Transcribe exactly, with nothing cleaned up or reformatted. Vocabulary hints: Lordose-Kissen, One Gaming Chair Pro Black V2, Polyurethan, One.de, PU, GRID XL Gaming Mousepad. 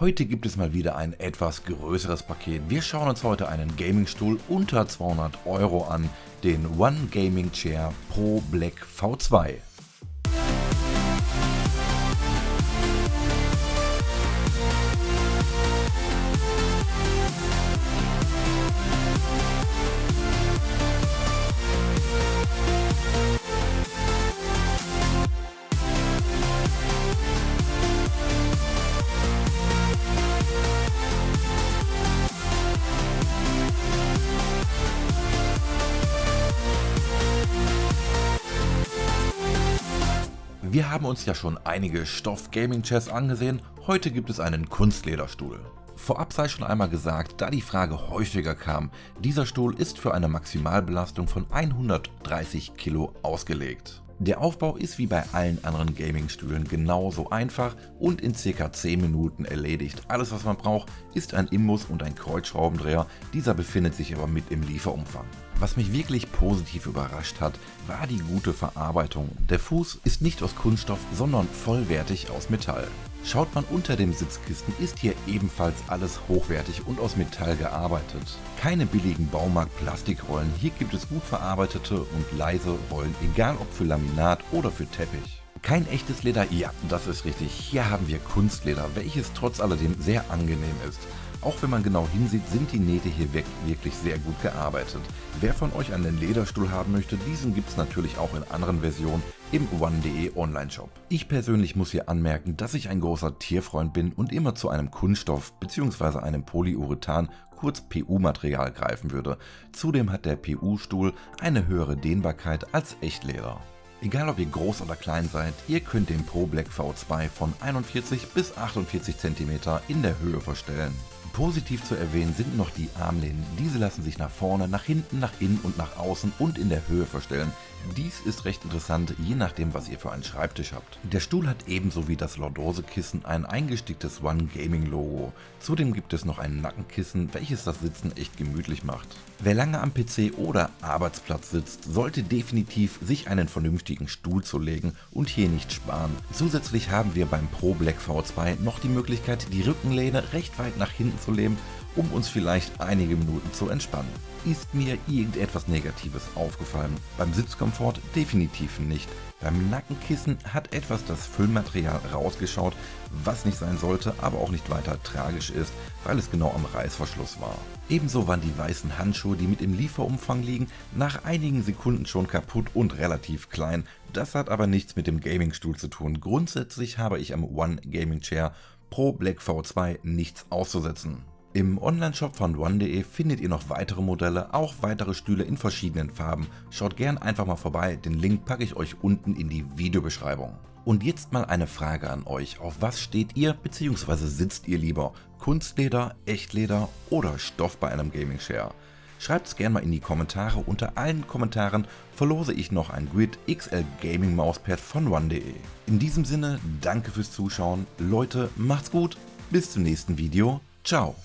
Heute gibt es mal wieder ein etwas größeres Paket. Wir schauen uns heute einen Gaming-Stuhl unter zweihundert Euro an, den One Gaming Chair Pro Black V zwei. Wir haben uns ja schon einige Stoff-Gaming-Chairs angesehen, heute gibt es einen Kunstlederstuhl. Vorab sei schon einmal gesagt, da die Frage häufiger kam, dieser Stuhl ist für eine Maximalbelastung von hundertdreißig Kilo ausgelegt. Der Aufbau ist wie bei allen anderen Gaming-Stühlen genauso einfach und in ca. zehn Minuten erledigt. Alles, was man braucht, ist ein Imbus und ein Kreuzschraubendreher, dieser befindet sich aber mit im Lieferumfang. Was mich wirklich positiv überrascht hat, war die gute Verarbeitung. Der Fuß ist nicht aus Kunststoff, sondern vollwertig aus Metall. Schaut man unter dem Sitzkissen, ist hier ebenfalls alles hochwertig und aus Metall gearbeitet. Keine billigen Baumarkt-Plastikrollen, hier gibt es gut verarbeitete und leise Rollen, egal ob für Laminat oder für Teppich. Kein echtes Leder, ja, das ist richtig, hier haben wir Kunstleder, welches trotz alledem sehr angenehm ist. Auch wenn man genau hinsieht, sind die Nähte hier wirklich sehr gut gearbeitet. Wer von euch einen Lederstuhl haben möchte, diesen gibt es natürlich auch in anderen Versionen im One.de Online-Shop. Ich persönlich muss hier anmerken, dass ich ein großer Tierfreund bin und immer zu einem Kunststoff bzw. einem Polyurethan, kurz P U-Material, greifen würde. Zudem hat der P U-Stuhl eine höhere Dehnbarkeit als Echtleder. Egal ob ihr groß oder klein seid, ihr könnt den Pro Black V zwei von einundvierzig bis achtundvierzig Zentimeter in der Höhe verstellen. Positiv zu erwähnen sind noch die Armlehnen, diese lassen sich nach vorne, nach hinten, nach innen und nach außen und in der Höhe verstellen. Dies ist recht interessant, je nachdem was ihr für einen Schreibtisch habt. Der Stuhl hat ebenso wie das Lordose-Kissen ein eingesticktes One Gaming Logo. Zudem gibt es noch ein Nackenkissen, welches das Sitzen echt gemütlich macht. Wer lange am P C oder Arbeitsplatz sitzt, sollte definitiv sich einen vernünftigen Stuhl zulegen und hier nicht sparen. Zusätzlich haben wir beim Pro Black V zwei noch die Möglichkeit, die Rückenlehne recht weit nach hinten zu lehnen, um uns vielleicht einige Minuten zu entspannen. Ist mir irgendetwas Negatives aufgefallen? Beim Sitzkomfort definitiv nicht. Beim Nackenkissen hat etwas das Füllmaterial rausgeschaut, was nicht sein sollte, aber auch nicht weiter tragisch ist, weil es genau am Reißverschluss war. Ebenso waren die weißen Handschuhe, die mit im Lieferumfang liegen, nach einigen Sekunden schon kaputt und relativ klein. Das hat aber nichts mit dem Gaming-Stuhl zu tun. Grundsätzlich habe ich am One Gaming Chair Pro Black V zwei nichts auszusetzen. Im Onlineshop von One.de findet ihr noch weitere Modelle, auch weitere Stühle in verschiedenen Farben. Schaut gern einfach mal vorbei, den Link packe ich euch unten in die Videobeschreibung. Und jetzt mal eine Frage an euch, auf was steht ihr bzw. sitzt ihr lieber? Kunstleder, Echtleder oder Stoff bei einem Gaming Chair? Schreibt es gerne mal in die Kommentare, unter allen Kommentaren verlose ich noch ein GRID X L Gaming Mousepad von One.de. In diesem Sinne, danke fürs Zuschauen, Leute, macht's gut, bis zum nächsten Video, ciao!